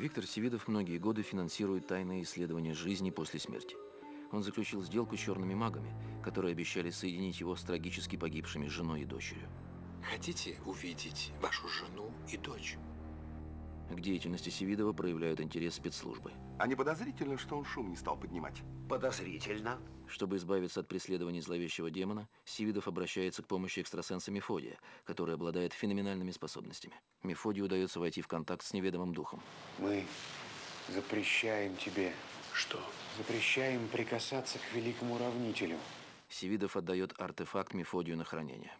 Виктор Севидов многие годы финансирует тайные исследования жизни после смерти. Он заключил сделку с черными магами, которые обещали соединить его с трагически погибшими женой и дочерью. Хотите увидеть вашу жену и дочь? К деятельности Севидова проявляют интерес спецслужбы. А не подозрительно, что он шум не стал поднимать? Подозрительно. Чтобы избавиться от преследований зловещего демона, Севидов обращается к помощи экстрасенса Мефодия, который обладает феноменальными способностями. Мефодию удается войти в контакт с неведомым духом. Мы запрещаем тебе… Что? Запрещаем прикасаться к великому равнителю. Севидов отдает артефакт Мефодию на хранение.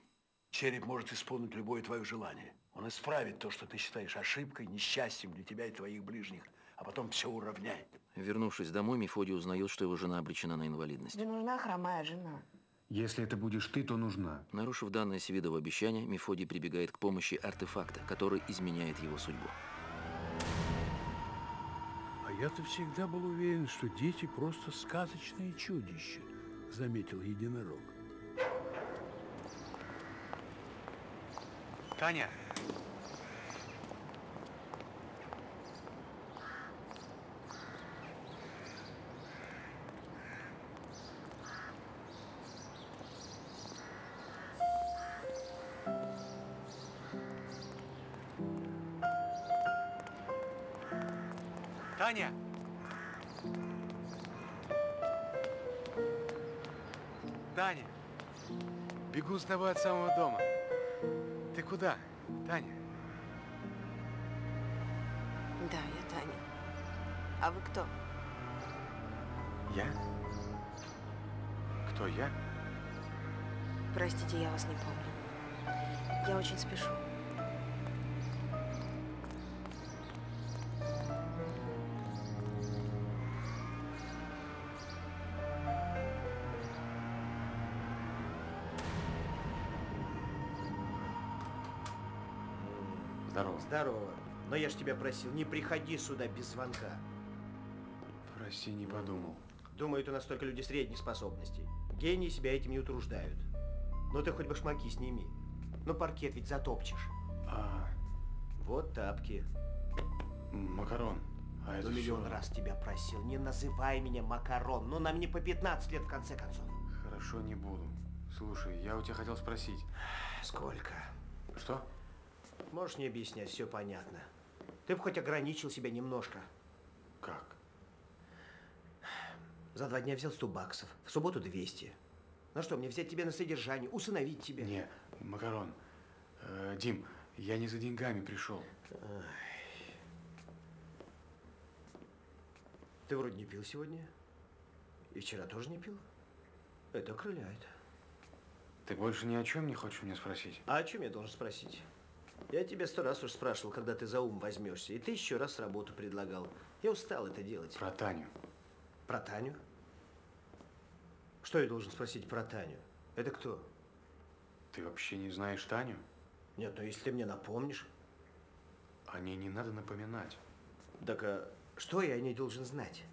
Череп может исполнить любое твое желание. Он исправит то, что ты считаешь ошибкой, несчастьем для тебя и твоих ближних, а потом все уравняет. Вернувшись домой, Мефодий узнает, что его жена обречена на инвалидность. Да нужна хромая жена. Если это будешь ты, то нужна. Нарушив данное Севидову обещание, Мефодий прибегает к помощи артефакта, который изменяет его судьбу. А я-то всегда был уверен, что дети просто сказочные чудища, заметил единорог. Таня! Таня! Таня! Бегу с тобой от самого дома. Ты куда, Таня? Да, я Таня. А вы кто? Я? Кто я? Простите, я вас не помню. Я очень спешу. Здорово. Но я ж тебя просил, не приходи сюда без звонка. Прости, не подумал. Думают у нас только люди средних способностей. Гении себя этим не утруждают. Но ты хоть башмаки сними. Но паркет ведь затопчешь. А... Вот тапки. Макарон. А это миллион раз тебя просил, не называй меня Макарон. Ну, нам не по 15 лет, в конце концов. Хорошо, не буду. Слушай, я у тебя хотел спросить. Сколько? Что? Можешь не объяснять, все понятно. Ты бы хоть ограничил себя немножко. Как? За 2 дня взял 100 баксов, в субботу 200. Ну что, мне взять тебя на содержание, усыновить тебя? Не, Макарон, Дим, я не за деньгами пришел. Ай. Ты вроде не пил сегодня. И вчера тоже не пил. Это окрыляет. Ты больше ни о чем не хочешь меня спросить? А о чем я должен спросить? Я тебя 100 раз уж спрашивал, когда ты за ум возьмешься, и ты 1000 раз работу предлагал. Я устал это делать. Про Таню. Про Таню? Что я должен спросить про Таню? Это кто? Ты вообще не знаешь Таню? Нет, ну если ты мне напомнишь. О ней не надо напоминать. Так а что я о ней должен знать?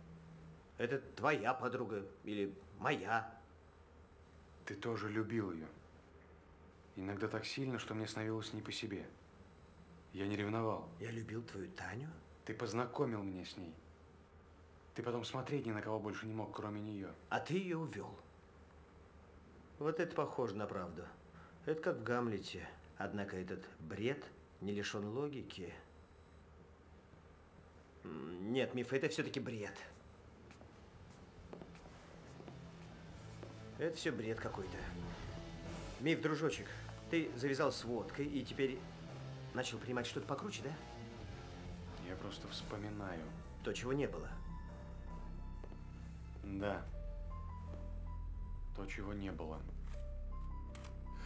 Это твоя подруга или моя? Ты тоже любил ее. Иногда так сильно, что мне становилось не по себе. Я не ревновал. Я любил твою Таню? Ты познакомил меня с ней. Ты потом смотреть ни на кого больше не мог, кроме нее. А ты ее увел. Вот это похоже на правду. Это как в Гамлете. Однако этот бред не лишен логики. Нет, миф, это все-таки бред. Это все бред какой-то. Миф, дружочек, ты завязал с водкой и теперь начал принимать что-то покруче, да? Я просто вспоминаю. То, чего не было. Да. То, чего не было.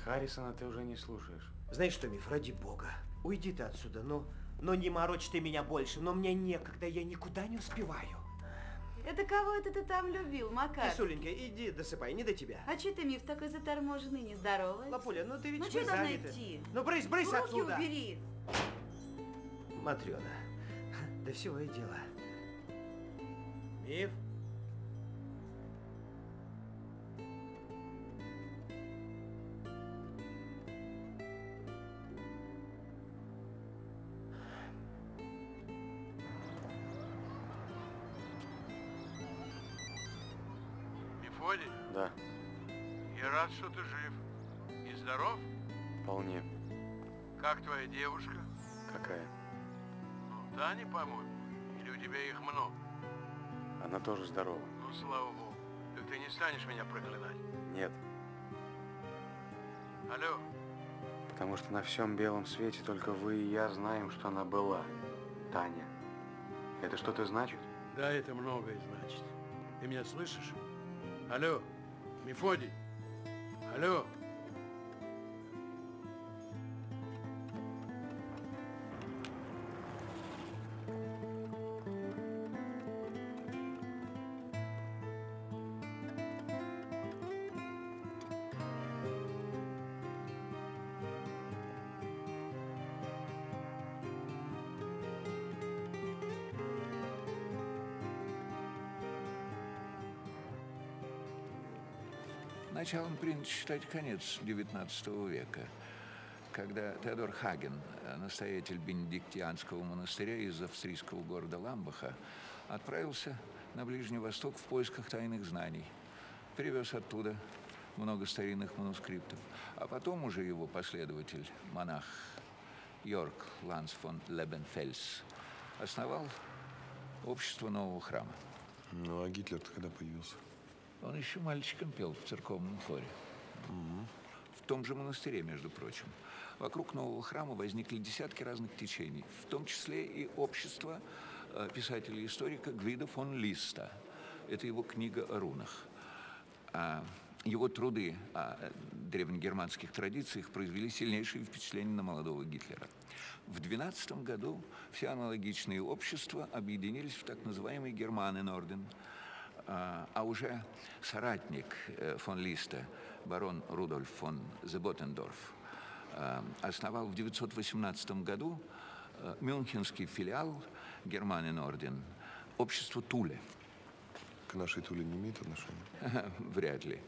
Харрисона ты уже не слушаешь. Знаешь что, Миф, ради бога, уйди ты отсюда, но не морочь ты меня больше, но мне некогда, я никуда не успеваю. Это кого это ты там любил, Макар? Кисуленька, иди досыпай, не до тебя. А че ты, Миф, такой заторможенный, не здороваешься? Лапуля, ну ты ведь что должна идти? Ну брысь отсюда! Руки убери! Матрёна, да всего и дело. Миф? Мефодий? Да. Я рад, что ты жив. И здоров? Вполне. Как твоя девушка? Какая? Ну, Таня, по-моему. Или у тебя их много? Она тоже здорова. Ну, слава богу. Так ты не станешь меня проклинать? Нет. Алло. Потому что на всем белом свете только вы и я знаем, что она была. Таня. Это что-то значит? Да, это многое значит. Ты меня слышишь? Алло, Мефодий. Алло. Началом принято считать конец XIX века, когда Теодор Хаген, настоятель бенедиктианского монастыря из австрийского города Ламбаха, отправился на Ближний Восток в поисках тайных знаний. Привез оттуда много старинных манускриптов. А потом уже его последователь, монах Йорг Ланц фон Лебенфельс, основал общество нового храма. Ну а Гитлер-то когда появился? Он еще мальчиком пел в церковном хоре. В том же монастыре, между прочим. Вокруг нового храма возникли десятки разных течений, в том числе и общество писателя-историка Гвидо фон Листа. Это его книга о рунах. Его труды о древнегерманских традициях произвели сильнейшее впечатление на молодого Гитлера. В 1912 году все аналогичные общества объединились в так называемый Германенорден. А уже соратник фон Листа, барон Рудольф фон Зе, основал в 1918 году мюнхенский филиал Германенорден, общество Туле. К нашей Туле не имеет отношения? Вряд ли.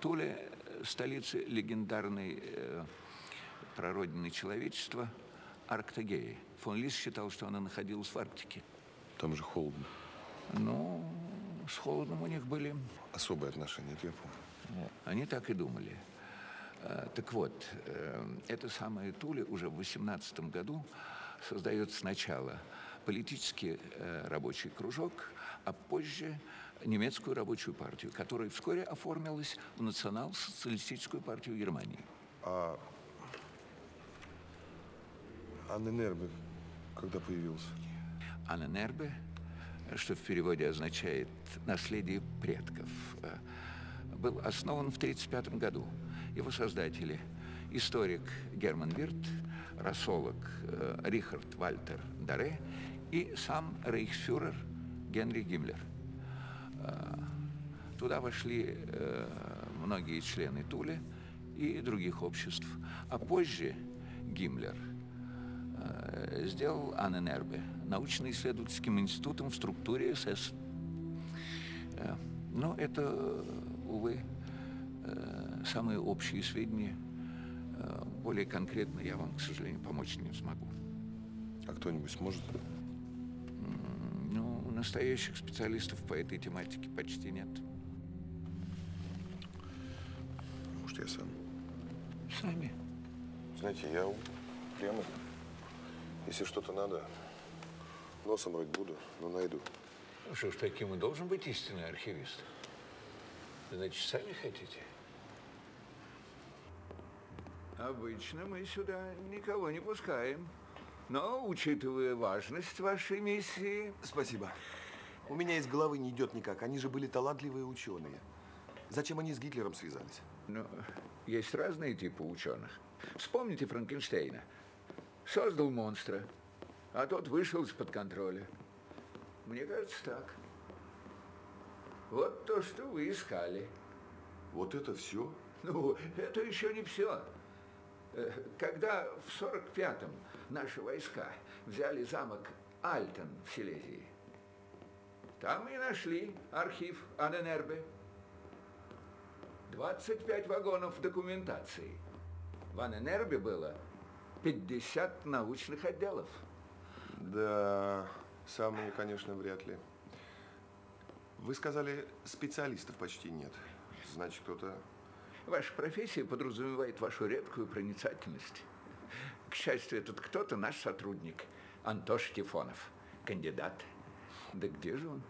Туле – столица легендарной прародины человечества Арктегеи. Фон Лист считал, что она находилась в Арктике. Там же холодно. Ну, с холодом у них были... Особые отношения, это я помню. Они так и думали. Так вот, это самое Туле уже в 18 году создает сначала политический рабочий кружок, а позже немецкую рабочую партию, которая вскоре оформилась в национал-социалистическую партию Германии. А Анненербе когда появился? Анненербе, что в переводе означает «наследие предков», был основан в 1935 году. Его создатели – историк Герман Вирт, рассолог Рихард Вальтер Даре и сам рейхсфюрер Генрих Гиммлер. Туда вошли многие члены Туле и других обществ, а позже Гиммлер сделал Анненербе научно-исследовательским институтом в структуре СС. Но это, увы, самые общие сведения. Более конкретно я вам, к сожалению, помочь не смогу. А кто-нибудь сможет? Ну, настоящих специалистов по этой тематике почти нет. Может, я сам? Сами? Знаете, я прямо... Если что-то надо, носом рыть буду, но найду. Ну что ж, таким и должен быть истинный архивист. Значит, сами хотите? Обычно мы сюда никого не пускаем. Но, учитывая важность вашей миссии... Спасибо. У меня из головы не идет никак. Они же были талантливые ученые. Зачем они с Гитлером связались? Ну, есть разные типы ученых. Вспомните Франкенштейна. Создал монстра, а тот вышел из-под контроля. Мне кажется, так. Вот то, что вы искали. Вот это все? Ну, это еще не все. Когда в 1945-м наши войска взяли замок Альтен в Силезии, там и нашли архив Анненербе. 25 вагонов документации. В Анненербе было 50 научных отделов. Да, самые, конечно, вряд ли. Вы сказали, специалистов почти нет. Значит, кто-то… Ваша профессия подразумевает вашу редкую проницательность. К счастью, этот кто-то наш сотрудник Антош Тифонов, кандидат. Да где же он?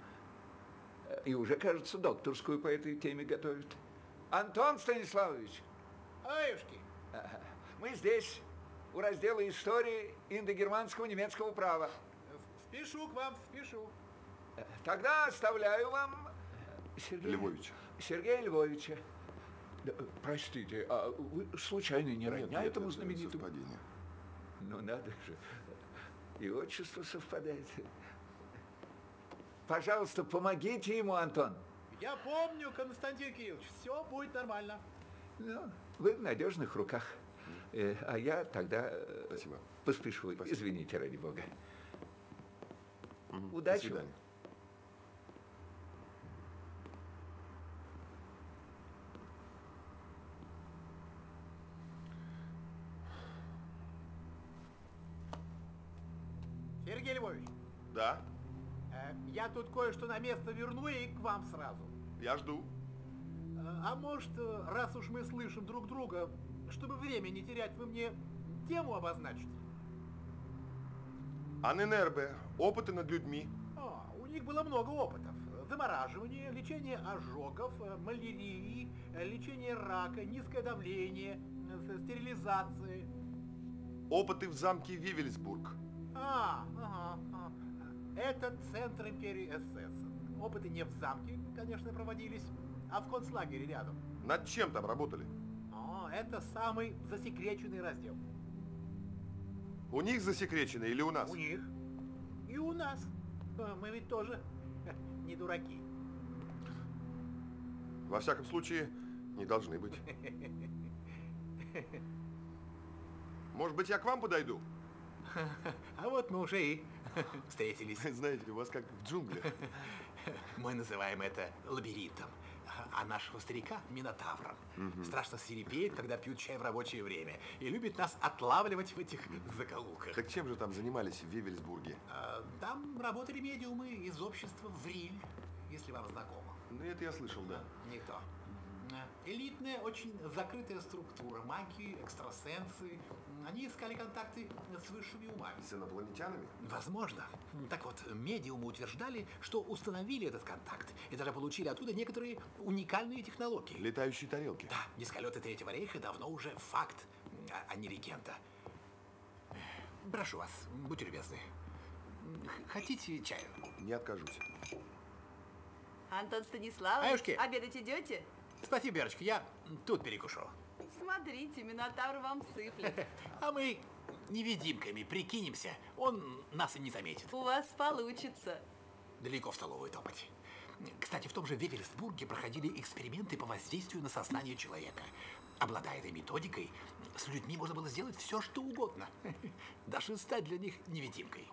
И уже, кажется, докторскую по этой теме готовит. Антон Станиславович! Аюшки! Ага. Мы здесь, у раздела истории индогерманского немецкого права. Впишу к вам, впишу. Тогда оставляю вам Сергея Львовича. Да, простите, а вы случайно не родня этому знаменитому? Совпадение. Ну надо же. И отчество совпадает. Пожалуйста, помогите ему, Антон. Я помню, Константин Киевич, все будет нормально. Ну, вы в надежных руках. А я тогда поспешу. Спасибо. Извините, ради бога. Удачи. До свидания. Сергей Львович. Да. Я тут кое-что на место верну и к вам сразу. Я жду. А может, раз уж мы слышим друг друга, чтобы время не терять, вы мне тему обозначите? Анненербе. Опыты над людьми. А, у них было много опытов. Замораживание, лечение ожогов, малярии, лечение рака, низкое давление, стерилизации. Опыты в замке Вевельсбург. Ага. Это центр империи СС. Опыты не в замке, конечно, проводились, а в концлагере рядом. Над чем там работали? Это самый засекреченный раздел. У них засекреченный или у нас? У них. И у нас. Мы ведь тоже не дураки. Во всяком случае, не должны быть. Может быть, я к вам подойду? А вот мы уже и встретились. Знаете ли, у вас как в джунглях. Мы называем это лабиринтом, а нашего старика – минотавром. Страшно свирепеет, когда пьют чай в рабочее время, и любит нас отлавливать в этих закоулках. Так чем же там занимались в Вевельсбурге? Там работали медиумы из общества Вриль, если вам знакомо. Ну, это я слышал, да. Никто. Элитная, очень закрытая структура. Маги, экстрасенсы. Они искали контакты с высшими умами. С инопланетянами? Возможно. Так вот, медиумы утверждали, что установили этот контакт. И даже получили оттуда некоторые уникальные технологии. Летающие тарелки? Да. Низколеты Третьего рейха давно уже факт, а не легенда. Прошу вас, будьте любезны. Хотите чаю? Не откажусь. Антон Станиславович, Аюшки. Обедать идете? Спасибо, Верочка, я тут перекушу. Смотрите, минотавр вам сыплет. А мы невидимками прикинемся, он нас и не заметит. У вас получится. Далеко в столовую топать. Кстати, в том же Вевельсбурге проходили эксперименты по воздействию на сознание человека. Обладая этой методикой, с людьми можно было сделать все, что угодно. Даже стать для них невидимкой.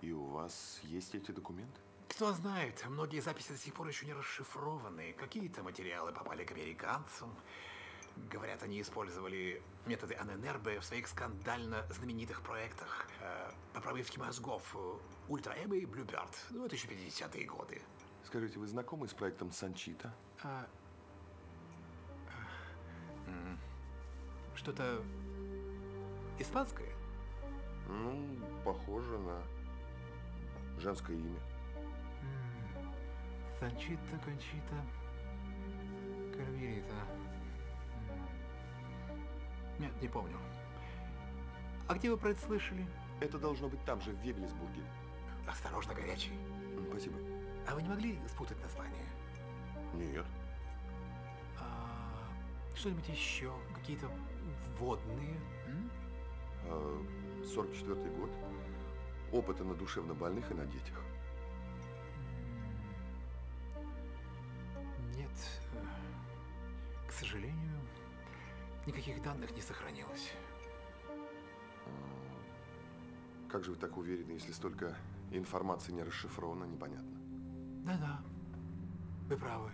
И у вас есть эти документы? Кто знает, многие записи до сих пор еще не расшифрованы. Какие-то материалы попали к американцам. Говорят, они использовали методы Анненербе в своих скандально знаменитых проектах по промывке мозгов Ультраэбы и Блюберт. Ну, это еще 50-е годы. Скажите, вы знакомы с проектом Санчита? Что-то испанское? Ну, похоже на женское имя. Санчита, Кончита, Кармелита. Нет, не помню. А где вы про это слышали? Это должно быть там же, в Вевельсбурге. Осторожно, горячий. Спасибо. А вы не могли спутать название? Нет. Что-нибудь еще? Какие-то вводные? 44-й год. Опыты на душевнобольных и на детях. К сожалению, никаких данных не сохранилось. Как же вы так уверены, если столько информации не расшифровано, непонятно? Да-да, вы правы.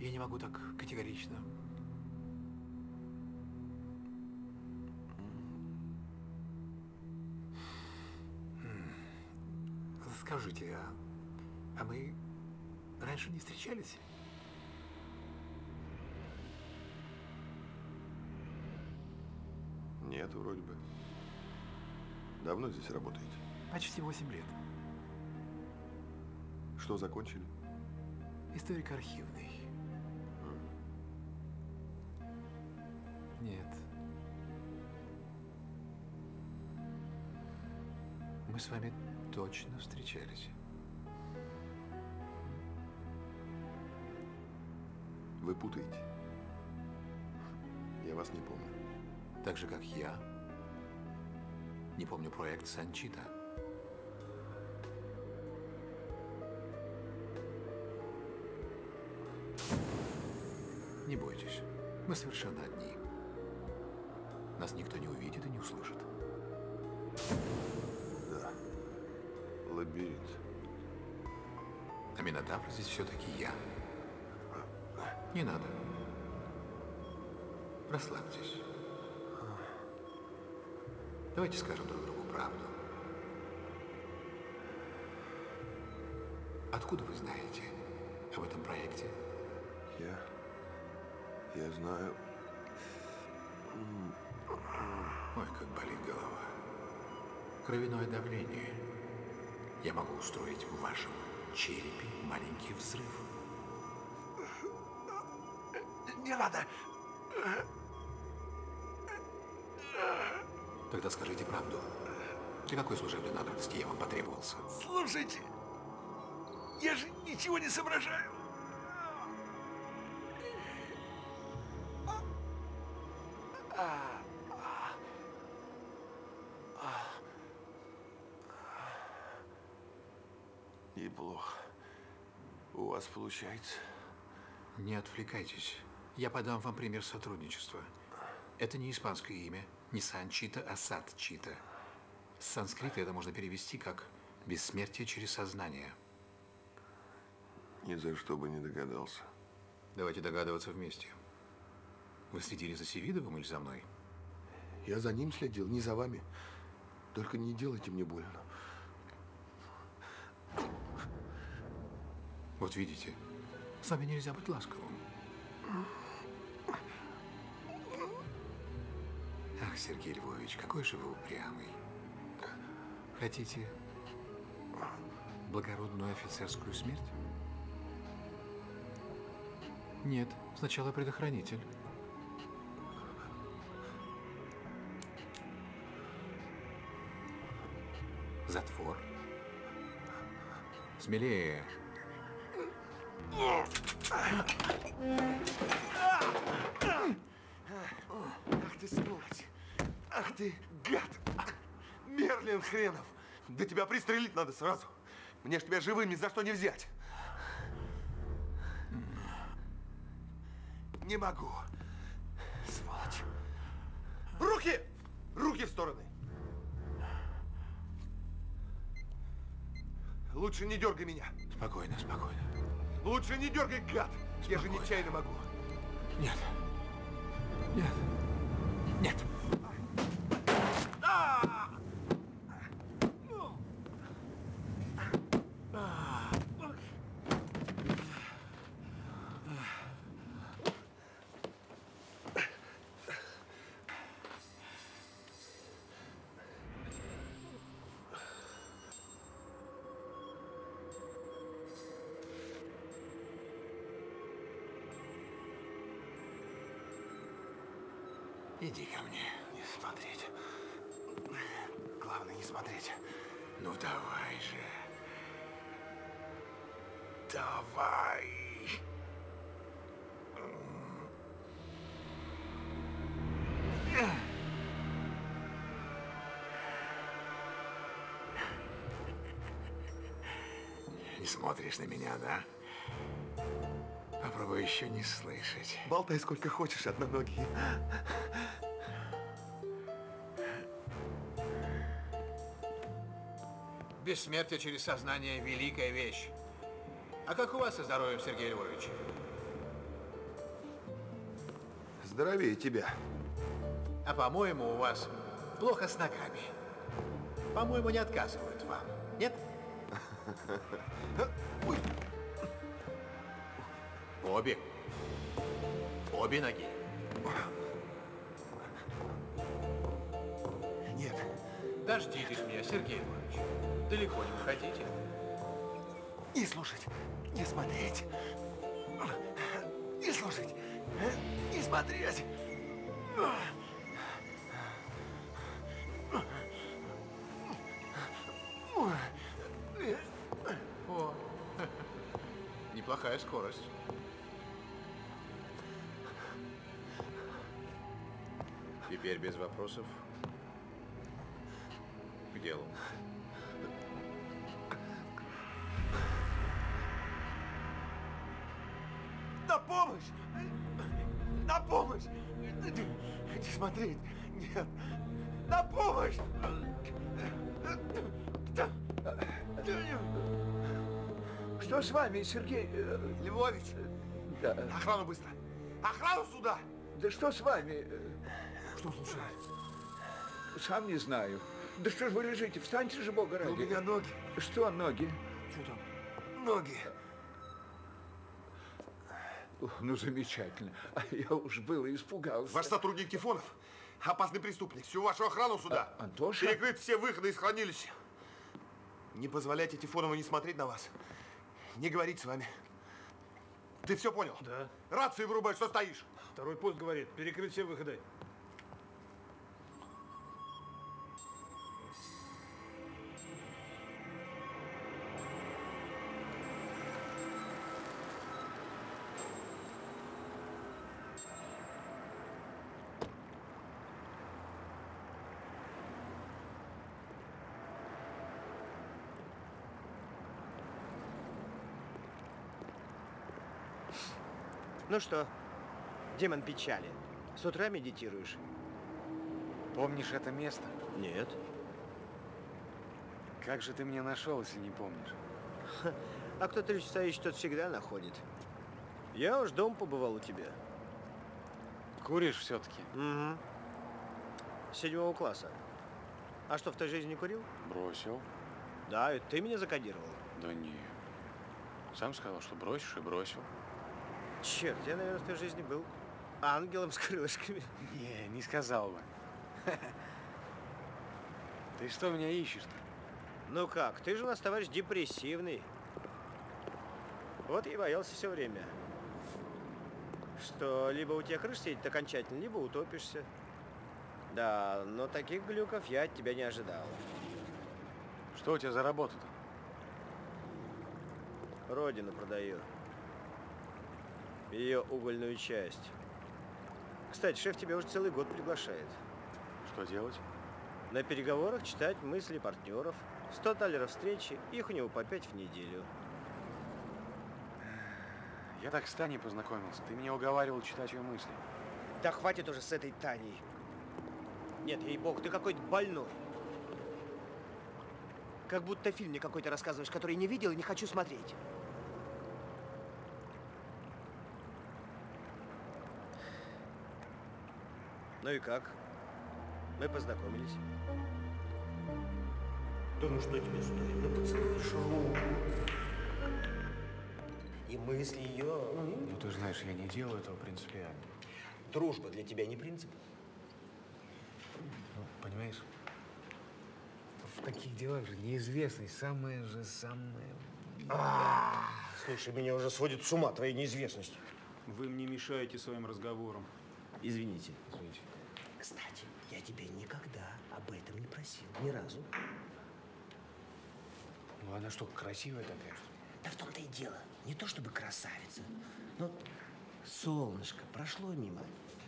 Я не могу так категорично. Скажите, А мы раньше не встречались? Нет, вроде бы. Давно здесь работаете? Почти 8 лет. Что закончили? Историко-архивный. Нет. Мы с вами точно встречались. Вы путаете. Я вас не помню. Так же, как я не помню проект Санчита. Не бойтесь, мы совершенно одни. Нас никто не увидит и не услышит. Да. Лабиринт. А Минотавр здесь все-таки я. Не надо. Расслабьтесь. Давайте скажем друг другу правду. Откуда вы знаете об этом проекте? Я знаю. Ой, как болит голова. Кровяное давление. Я могу устроить в вашем черепе маленький взрыв. Не надо. Тогда скажите правду. Для какой служебной надобности я вам потребовался? Слушайте, я же ничего не соображаю. Неплохо. У вас получается? Не отвлекайтесь. Я подам вам пример сотрудничества. Это не испанское имя. Не Санчита, а Садчита. С санскрита это можно перевести как «бессмертие через сознание». Ни за что бы не догадался. Давайте догадываться вместе. Вы следили за Севидовым или за мной? Я за ним следил, не за вами. Только не делайте мне больно. Вот видите, с вами нельзя быть ласковым. Ах, Сергей Львович, какой же вы упрямый. Хотите благородную офицерскую смерть? Нет, сначала предохранитель. Затвор. Смелее. Ах ты, сволочь! Ах ты, гад! Мерлин Хренов! Да тебя пристрелить надо сразу! Мне ж тебя живым ни за что не взять! Не могу! Сволочь! Руки! Руки в стороны! Лучше не дергай меня! Спокойно, спокойно. Лучше не дергай, гад! Спокойно. Я же нечаянно могу! Нет! Нет. Нет. Иди ко мне. Не смотреть. Главное, не смотреть. Ну, давай же. Давай. Не смотришь на меня, да? Попробуй еще не слышать. Болтай сколько хочешь, одноногий. Бессмертие через сознание – великая вещь. А как у вас со здоровьем, Сергей Львович? Здоровее тебя. А по-моему, у вас плохо с ногами. По-моему, не отказывают вам, нет? Обе ноги. Нет. Дождитесь меня, Сергей Львович. Далеко не выходите. Не слушать, не смотреть. Не слушать, не смотреть. О, неплохая скорость. Теперь без вопросов к делу. На помощь! На помощь! Не смотреть! Нет! На помощь! Что с вами, Сергей Львович? Да. Охрану быстро! Охрану сюда! Да что с вами? Что случилось? Сам не знаю. Да что ж вы лежите? Встаньте же, Бога ради. У меня ноги. Что ноги? Что там? Ноги. Ну, замечательно. А я уж было испугался. Ваш сотрудник Тифонов, опасный преступник. Всю вашу охрану сюда. Антоша? Перекрыт все выходы из хранилища. Не позволяйте Тифонову не смотреть на вас. Не говорить с вами. Ты все понял? Да. Рацию вырубай, что стоишь? Второй пост говорит, перекрыть все выходы. Ну что, демон печали, с утра медитируешь? Помнишь это место? Нет. Как же ты меня нашел, если не помнишь? Ха. А кто ты стоишь, тот всегда находит. Я уж дом побывал у тебя. Куришь все-таки? Угу. С 7-го класса. А что, в той жизни не курил? Бросил. Да, и ты меня закодировал. Да не. Сам сказал, что бросишь, и бросил. Черт, я, наверное, в той жизни был ангелом с крылышками. Не, не сказал бы. Ты что меня ищешь-то? Ну как, ты же у нас, товарищ, депрессивный. Вот я и боялся все время, что либо у тебя крыша едет окончательно, либо утопишься. Да, но таких глюков я от тебя не ожидал. Что у тебя за работа-то? Родину продаю. Ее угольную часть. Кстати, шеф тебя уже целый год приглашает. Что делать? На переговорах читать мысли партнеров. $100 встречи, их у него по 5 в неделю. Я так с Таней познакомился. Ты меня уговаривал читать ее мысли. Да хватит уже с этой Таней. Нет, ей-богу, ты какой-то больной. Как будто фильм мне какой-то рассказываешь, который не видел и не хочу смотреть. Ну и как? Мы познакомились. Да ну что тебе стоит? Ну поцелуешь руку. И мысли ее… Ну ты же знаешь, я не делаю этого принципиально. Дружба для тебя не принцип? Ну, понимаешь, в таких делах же неизвестность самое… Слушай, меня уже сводит с ума твоя неизвестность. Вы мне мешаете своим разговором. Извините. Извините. Кстати, я тебя никогда об этом не просил. Ни разу. Ну, она что, красивая такая, что ли? Да в том-то и дело. Не то чтобы красавица, но солнышко прошло мимо,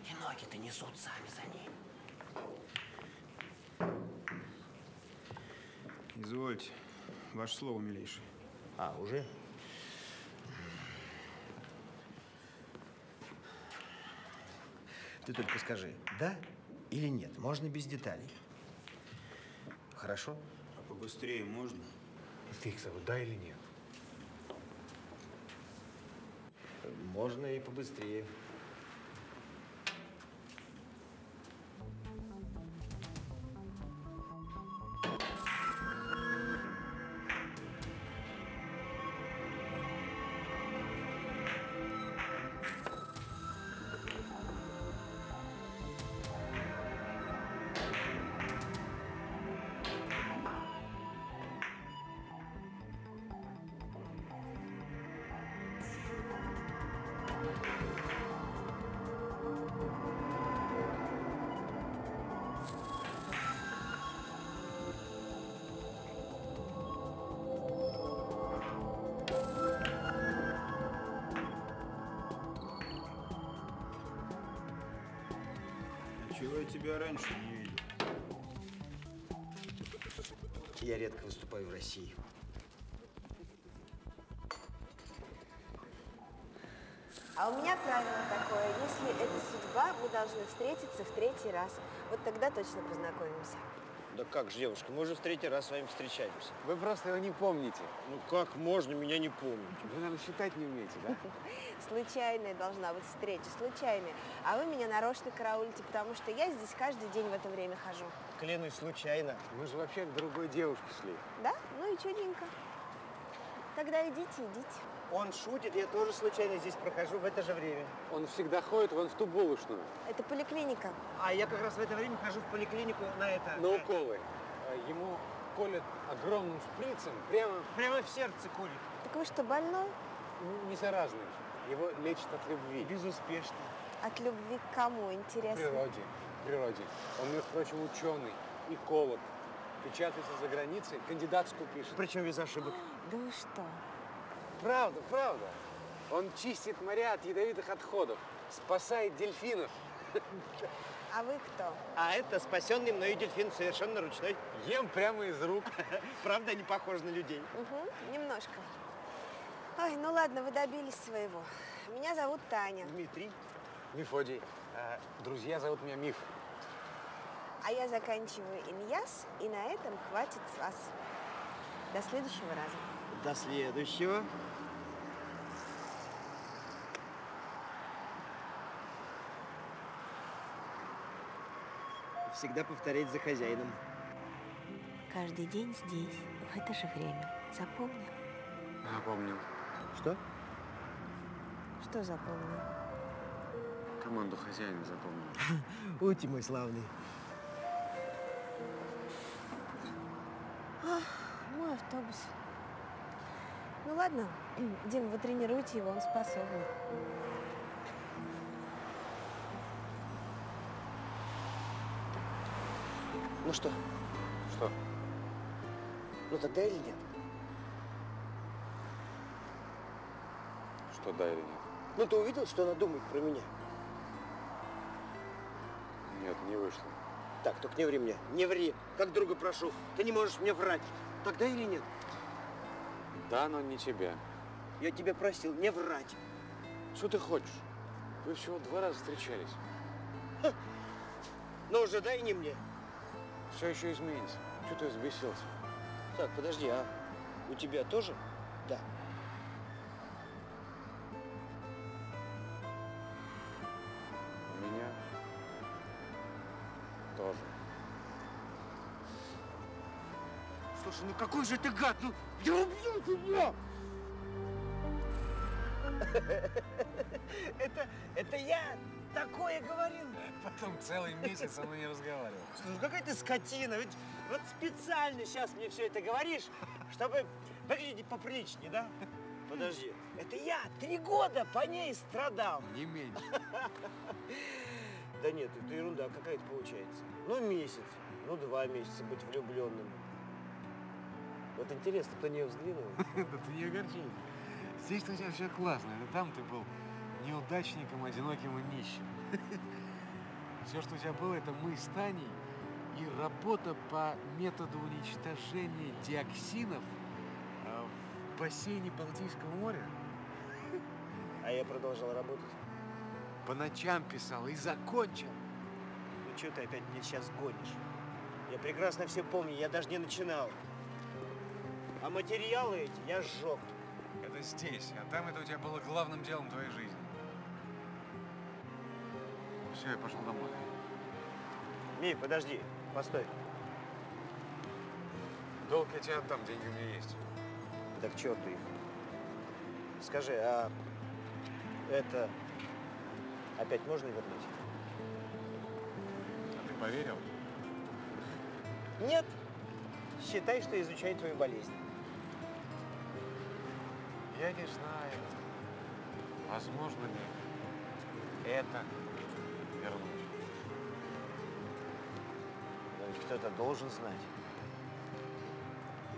и ноги-то несут сами за ней. Извольте. Ваше слово, милейший. А, уже? Ты только скажи, да или нет, можно без деталей. Хорошо? А побыстрее можно? Фиксово, да или нет? Можно и побыстрее. Чего я тебя раньше не видел? Я редко выступаю в России. А у меня правило такое, если это судьба, мы должны встретиться в 3-й раз. Вот тогда точно познакомимся. Да как же, девушка, мы уже в 3-й раз с вами встречаемся. Вы просто его не помните. Ну как можно меня не помнить? Вы, наверное, считать не умеете, да? Случайная должна быть встреча, случайная. А вы меня нарочно караулите, потому что я здесь каждый день в это время хожу. Клянусь, случайно. Мы же вообще к другой девушке шли. Да? Ну и чудненько. Тогда идите, идите. Он шутит, я тоже случайно здесь прохожу в это же время. Он всегда ходит вон в ту булочную. Это поликлиника. А я как раз в это время хожу в поликлинику на это… На уколы. Ему колят огромным шприцем, прямо в сердце колят. Так вы что, больной? Не заразный. Его лечат от любви. Безуспешно. От любви к кому, интересно? Природе. Он, между прочим, ученый, эколог. Печатается за границей, кандидатскую пишет. Причем без ошибок. Да вы что? Правда. Он чистит моря от ядовитых отходов, спасает дельфинов. А вы кто? А это спасенный мною дельфин, совершенно ручной. Ем прямо из рук. Правда, не похож на людей? Угу, немножко. Ой, ну ладно, вы добились своего. Меня зовут Таня. Дмитрий. Мефодий. Друзья зовут меня Миф. А я заканчиваю Иньяс, и на этом хватит с вас. До следующего раза. До следующего. Всегда повторять за хозяином. Каждый день здесь, в это же время. Запомнил? Запомнил. Что? Что запомнил? Команду хозяина запомнил. Ути мой славный. Мой автобус. Ну ладно, Дим, вы тренируете его, он способен. Ну что? Что? Ну так да или нет? Что да или нет? Ну ты увидел, что она думает про меня? Нет, не вышло. Так, только не ври мне. Не ври. Как друга прошу. Ты не можешь мне врать. Так да или нет? Да, но не тебя. Я тебя просил не врать. Что ты хочешь? Вы всего 2 раза встречались. Ха. Ну уже дай не мне. Все еще изменится. Что ты взбесился? Так, подожди, а у тебя тоже? Да. У меня тоже. Слушай, ну какой же ты гад! Ну… Я убью тебя! Это я такое говорил. Потом целый месяц со мной не разговаривал. Ну какая ты скотина, ведь вот специально сейчас мне все это говоришь, чтобы выглядеть поприличнее, да? Подожди, это я 3 года по ней страдал. Не меньше. Да нет, это ерунда какая-то получается. Ну месяц, ну 2 месяца быть влюбленным. Вот интересно, кто на нее взглянул. Да ты не огорчись. Здесь у тебя все классно. Это там ты был неудачником, одиноким и нищим. Все, что у тебя было, это мы с Таней и работа по методу уничтожения диоксинов в бассейне Балтийского моря. А я продолжал работать. По ночам писал и закончил. Ну что ты опять мне сейчас гонишь? Я прекрасно все помню, я даже не начинал. А материалы эти я сжег. Это здесь, а там это у тебя было главным делом твоей жизни. Все, я пошел домой. Ми, подожди, постой. Долг я тебе отдам, деньги у меня есть. Да к черту их. Скажи, а это опять можно вернуть? А ты поверил? Нет. Считай, что изучаю твою болезнь. Я не знаю. возможно ли это вернуть? Но ведь кто-то должен знать.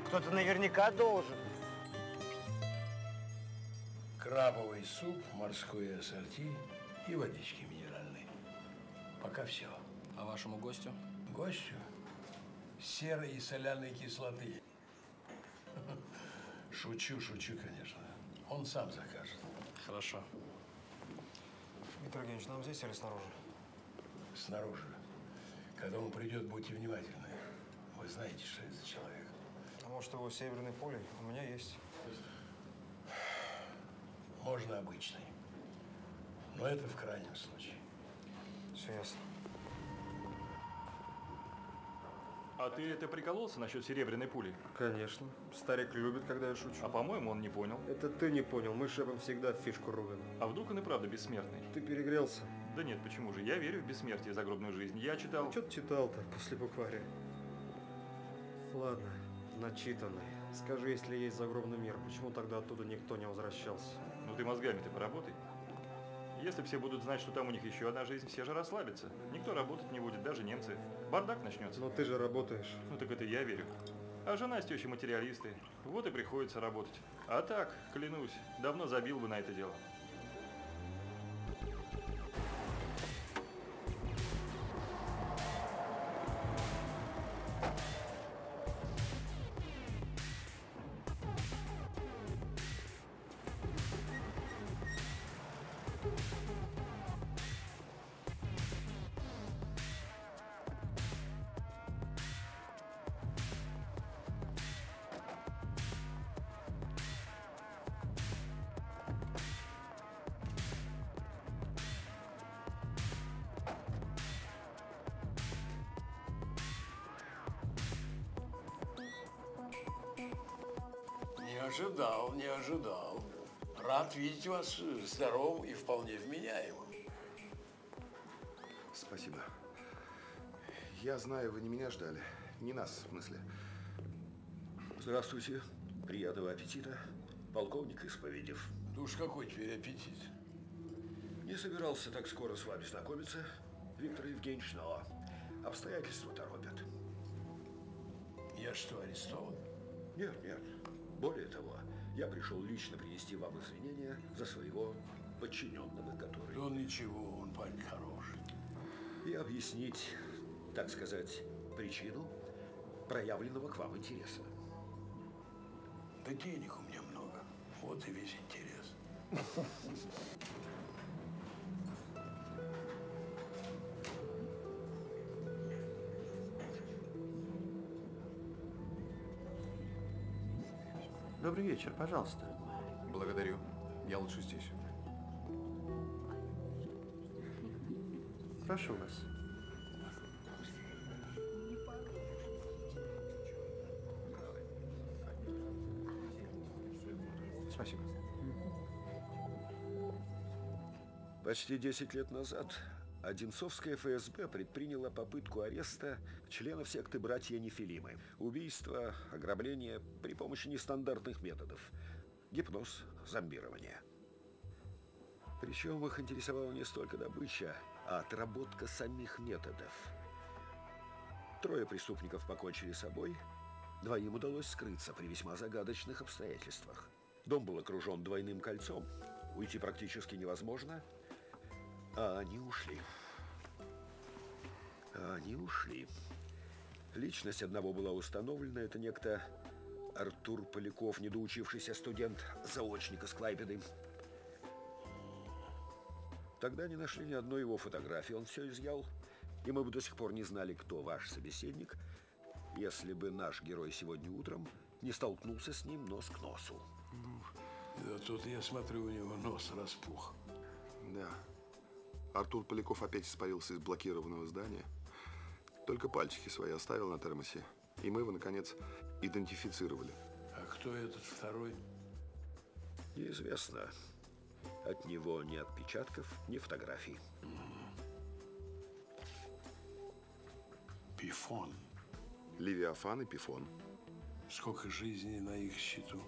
Кто-то наверняка должен. Крабовый суп, морское ассорти и водички минеральные. Пока все. А вашему гостю? Гостю? Серой и соляной кислоты. Шучу, шучу, конечно. Он сам закажет. Хорошо. Виктор Евгеньевич, нам здесь или снаружи? Снаружи. Когда он придет, будьте внимательны. Вы знаете, что это за человек. А может, его северное поле? У меня есть. Можно обычный. Но это в крайнем случае. Все ясно. А ты это прикололся насчет серебряной пули? Конечно. Старик любит, когда я шучу. А по-моему, он не понял. Это ты не понял. Мы с шефом всегда фишку рубим. А вдруг он и правда бессмертный? Ты перегрелся. Да нет, почему же? Я верю в бессмертие, загробную жизнь. Я читал… Ну, что ты читал-то после букваря? Ладно, начитанный. Скажи, если есть загробный мир, почему тогда оттуда никто не возвращался? Ну ты мозгами-то поработай. Если все будут знать, что там у них еще одна жизнь, все же расслабятся. Никто работать не будет, даже немцы. Бардак начнется. Но ты же работаешь. Ну так это я верю. А жена с тещей материалисты. Вот и приходится работать. А так, клянусь, давно забил бы на это дело. Не ожидал. Рад видеть вас здоровым и вполне вменяемым. Спасибо. Я знаю, вы не меня ждали. Не нас, в смысле. Здравствуйте. Приятного аппетита. Полковник Исповедев. Да уж какой теперь аппетит. Не собирался так скоро с вами знакомиться, Виктор Евгеньевич, но обстоятельства торопят. Я что, арестован? Нет, нет. Более того, я пришел лично принести вам извинения за своего подчиненного, который… Ну ничего, он парень хороший. И объяснить, так сказать, причину проявленного к вам интереса. Да денег у меня много. Вот и весь интерес. Добрый вечер, пожалуйста. Благодарю. Я лучше здесь. Прошу вас. Спасибо. Почти 10 лет назад Одинцовская ФСБ предприняла попытку ареста членов секты «Братья Нефилимы». Убийство, ограбление при помощи нестандартных методов. Гипноз, зомбирование. Причем их интересовала не столько добыча, а отработка самих методов. 3 преступников покончили с собой, 2 удалось скрыться при весьма загадочных обстоятельствах. Дом был окружен двойным кольцом, уйти практически невозможно. А они ушли. Личность одного была установлена. Это некто Артур Поляков, недоучившийся студент-заочник из Клайпеды. Тогда не нашли ни одной его фотографии. Он все изъял. И мы бы до сих пор не знали, кто ваш собеседник, если бы наш герой сегодня утром не столкнулся с ним нос к носу. Да тут, я смотрю, у него нос распух. Да. Артур Поляков опять испарился из блокированного здания. Только пальчики свои оставил на термосе. И мы его, наконец, идентифицировали. А кто этот второй? Неизвестно. От него ни отпечатков, ни фотографий. Пифон. Левиафан и Пифон. Сколько жизней на их счету?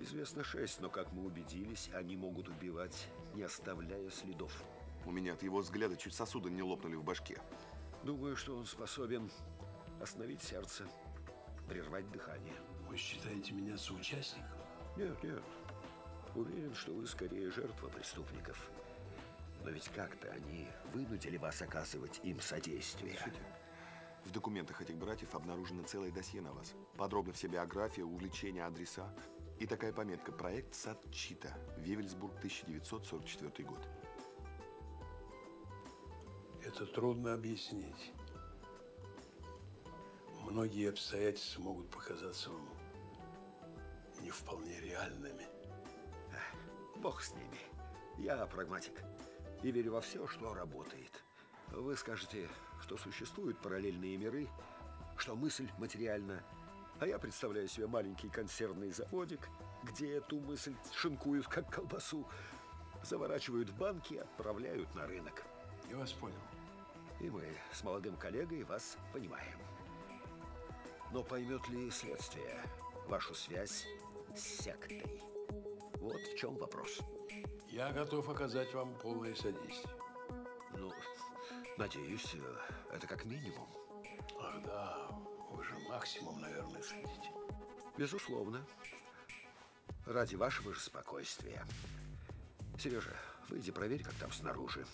Известно 6, но, как мы убедились, они могут убивать, не оставляя следов. У меня от его взгляда чуть сосуды не лопнули в башке. Думаю, что он способен остановить сердце, прервать дыхание. Вы считаете меня соучастником? Нет, нет. Уверен, что вы скорее жертва преступников. Но ведь как-то они вынудили вас оказывать им содействие. В документах этих братьев обнаружено целое досье на вас. Подробно вся биография, увлечения, адреса. И такая пометка. Проект Санчита. Вевельсбург, 1944 год. Это трудно объяснить. Многие обстоятельства могут показаться вам не вполне реальными. Бог с ними. Я прагматик. И верю во все, что работает. Вы скажете, что существуют параллельные миры, что мысль материальна. А я представляю себе маленький консервный заводик, где эту мысль шинкуют, как колбасу, заворачивают в банки и отправляют на рынок. Я вас понял. И мы с молодым коллегой вас понимаем. Но поймет ли следствие вашу связь с сектой? Вот в чем вопрос. Я готов оказать вам полное содействие. Ну, надеюсь, это как минимум. Ах да, вы же максимум, наверное, хотите. Безусловно. Ради вашего же спокойствия. Сережа, выйди, проверь, как там снаружи.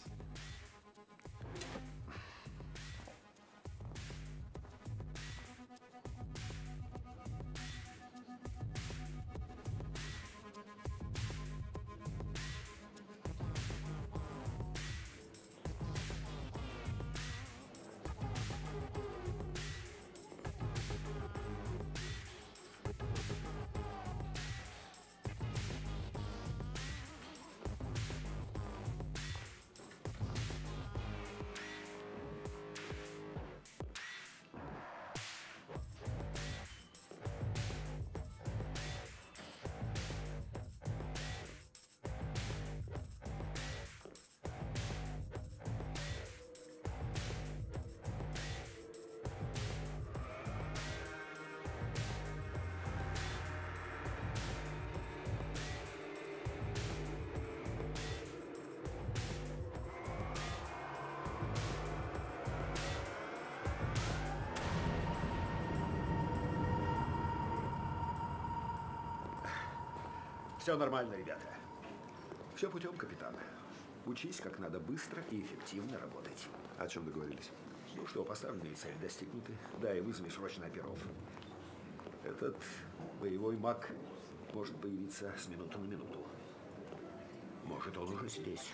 Все нормально, ребята. Все путем, капитан. Учись, как надо быстро и эффективно работать. О чем договорились? Ну что, поставленные цели достигнуты. Да, и вызови срочно оперов. Этот боевой маг может появиться с минуты на минуту. Может, он уже здесь.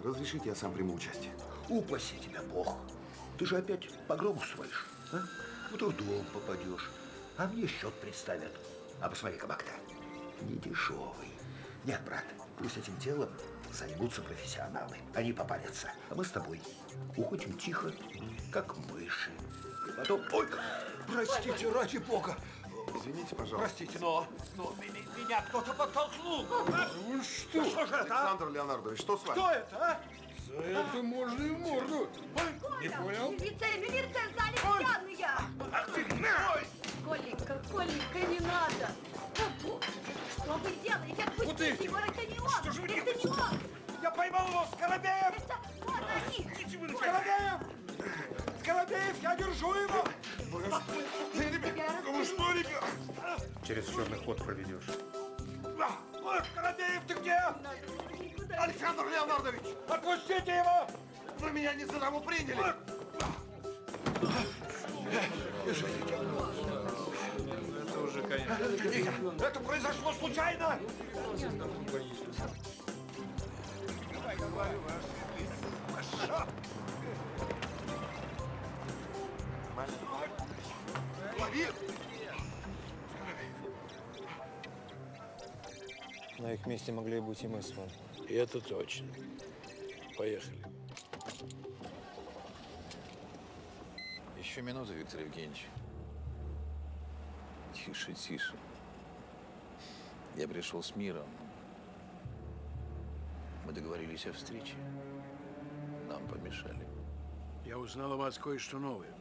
Разрешите, я сам приму участие. Упаси тебя, Бог. Ты же опять погром устроишь, а? Вот в дом попадешь, а мне счет представят. А посмотри, кабак-то не дешевый. Нет, брат, пусть этим делом займутся профессионалы. Они попарятся, а мы с тобой уходим тихо, как мыши. И потом… Ой, простите, ради Бога. Извините, пожалуйста. Простите, но меня кто-то подтолкнул. Ну что? Что же это, Александр Леонардович, что с вами? Кто это, а? За это можно и морду. Не понял? Милиция, сзади пьяные. Ах ты, Коленька, не надо. Что вы делаете? Отпустите его, это не он. Что же вы делаете? Это не он. Я поймал его с Коробеем. Это он, они. С Коробеем, я держу его. Через черный ход проведешь. Коробеев, ты где? Александр Леонардович! Отпустите его! Вы меня не за того приняли! Это уже конец. Это произошло случайно! Давай, лови! На их месте могли быть и мы с вами. И это точно. Поехали. Еще минуту, Виктор Евгеньевич. Тише, тише. Я пришел с миром. Мы договорились о встрече. Нам помешали. Я узнал о вас кое-что новое.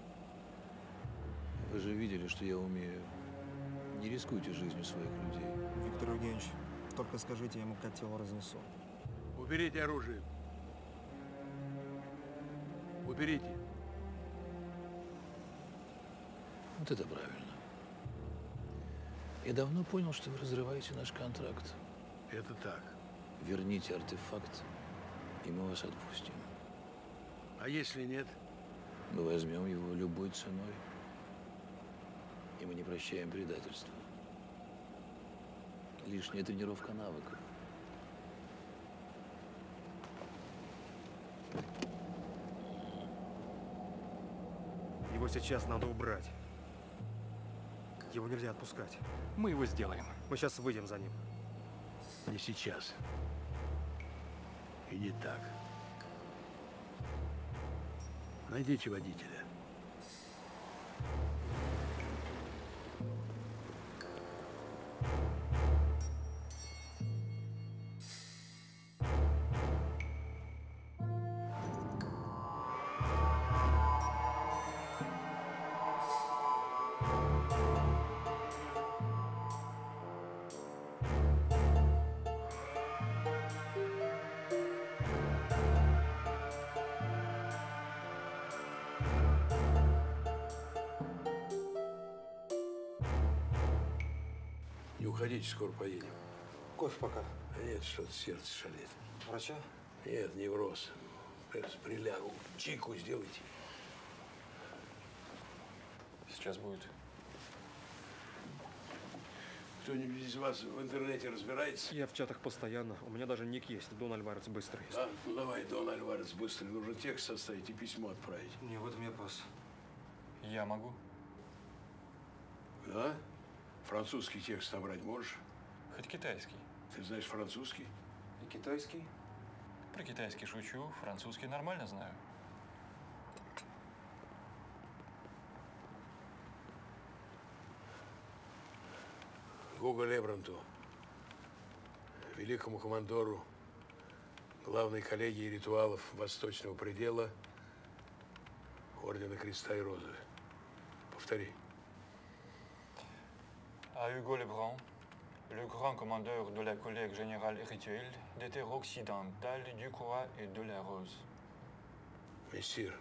Вы же видели, что я умею. Не рискуйте жизнью своих людей. Виктор Евгеньевич, только скажите ему, как тело разнесу. Уберите оружие. Уберите. Вот это правильно. Я давно понял, что вы разрываете наш контракт. Это так. Верните артефакт, и мы вас отпустим. А если нет? Мы возьмем его любой ценой. И мы не прощаем предательства. Лишняя тренировка навыков. Его сейчас надо убрать. Его нельзя отпускать. Мы его сделаем. Мы сейчас выйдем за ним. Не сейчас. И не так. Найдите водителя. Скоро поедем. Кофе пока? Нет, что-то сердце шалит. Врача? Нет, невроз. Сейчас прилягу. Чайку сделайте. Сейчас будет. Кто-нибудь из вас в интернете разбирается? Я в чатах постоянно. У меня даже ник есть. Дон Альварец быстрый. Да? Ну, давай, Дон Альварец быстрый. Нужно текст составить и письмо отправить. Не, в этом я пас. Я могу. Да? Французский текст собрать можешь? Хоть китайский. Ты знаешь французский? И китайский? Про китайский шучу, французский нормально знаю. Гуго Лебранту, великому командору главной коллегии ритуалов Восточного предела Ордена Креста и Розы. Повтори. À Hugo Lebrun, le grand commandeur de la collègue générale rituelle des terres occidentales du Croix et de la Rose. Мессир,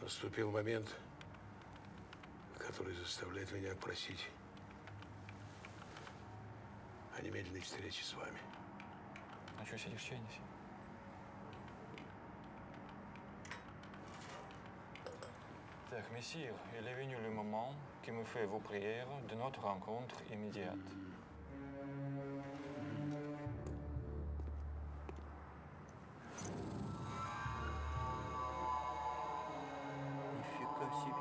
наступил момент, который заставляет меня просить о немедленной встрече с вами. А что сидишь, чай неси? Так, мессир, il est venu le moment qui me fait vos prières de notre rencontre immédiate. Нифига себе.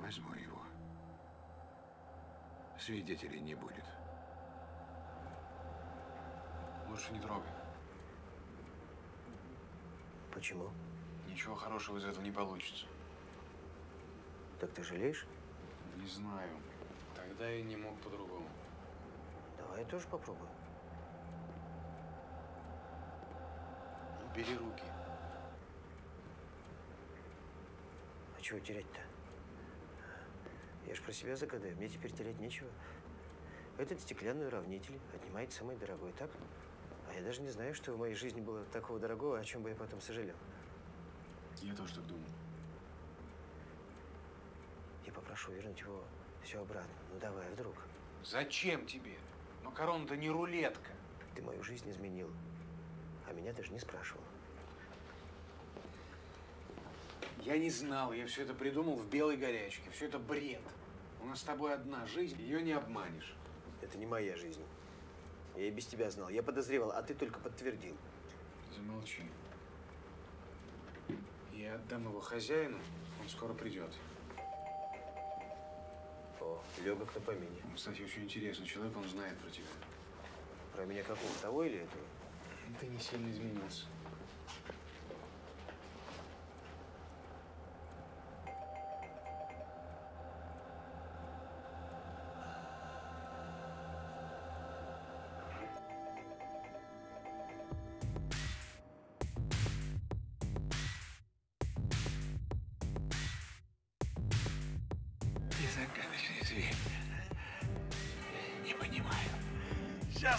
Возьму его. Свидетелей не будет. Лучше не трогай. Почему? Ничего хорошего из этого не получится. Так ты жалеешь? Не знаю. Тогда я не мог по-другому. Давай я тоже попробую. Убери руки. А чего терять-то? Я ж про себя загадаю, мне теперь терять нечего. Этот стеклянный уравнитель отнимает самый дорогой, так? А я даже не знаю, что в моей жизни было такого дорогого, о чем бы я потом сожалел. Я тоже так думал. Я попрошу вернуть его все обратно. Ну давай, вдруг. Зачем тебе? Макарон-то не рулетка. Ты мою жизнь изменил, а меня даже не спрашивал. Я не знал, я все это придумал в белой горячке. Все это бред. У нас с тобой одна жизнь, ее не обманешь. Это не моя жизнь. Я и без тебя знал. Я подозревал, а ты только подтвердил. Замолчи. Я отдам его хозяину, он скоро придет. О, легок на помине. Кстати, очень интересный человек, он знает про тебя. Про меня какого? Того или этого? Ты не сильно изменился.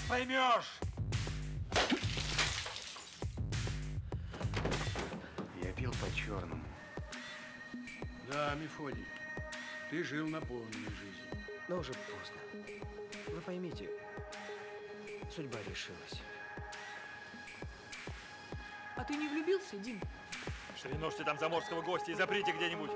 Поймешь! Я пил по-черному. Да, Мефодий, ты жил наполненную жизнь. Но уже поздно. Вы поймите, судьба решилась. А ты не влюбился, Дим? Ширинушьте там заморского гостя и заприте где-нибудь.